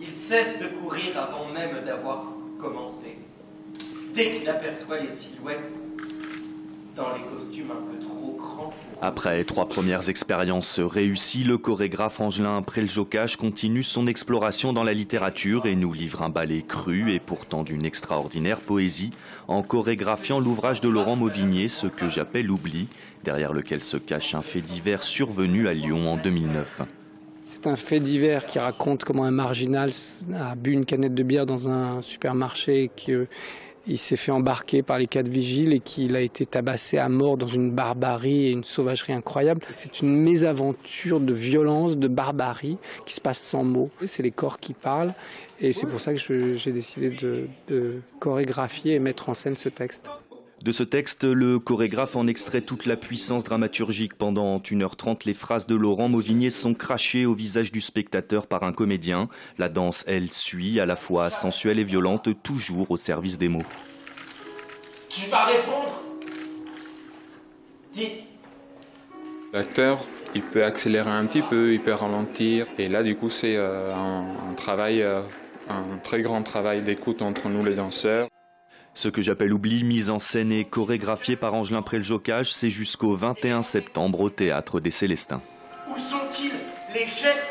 il cesse de courir avant même d'avoir commencé. Dès qu'il aperçoit les silhouettes dans les costumes un peu trop grands. Après trois premières expériences réussies, le chorégraphe Angelin Preljocaj continue son exploration dans la littérature et nous livre un ballet cru et pourtant d'une extraordinaire poésie en chorégraphiant l'ouvrage de Laurent Mauvignier, Ce que j'appelle oubli, derrière lequel se cache un fait divers survenu à Lyon en 2009. C'est un fait divers qui raconte comment un marginal a bu une canette de bière dans un supermarché et qu'il s'est fait embarquer par les quatre vigiles et qu'il a été tabassé à mort dans une barbarie et une sauvagerie incroyable. C'est une mésaventure de violence, de barbarie qui se passe sans mots. C'est les corps qui parlent et c'est pour ça que j'ai décidé de chorégraphier et mettre en scène ce texte. De ce texte, le chorégraphe en extrait toute la puissance dramaturgique. Pendant 1h30, les phrases de Laurent Mauvignier sont crachées au visage du spectateur par un comédien. La danse, elle, suit, à la fois sensuelle et violente, toujours au service des mots. Tu vas répondre ? Dis. L'acteur, il peut accélérer un petit peu, il peut ralentir. Et là, du coup, c'est un très grand travail d'écoute entre nous, les danseurs. Ce que j'appelle oubli, mise en scène et chorégraphié par Angelin Preljocaj, c'est jusqu'au 21 septembre au théâtre des Célestins. Où sont-ils les gestes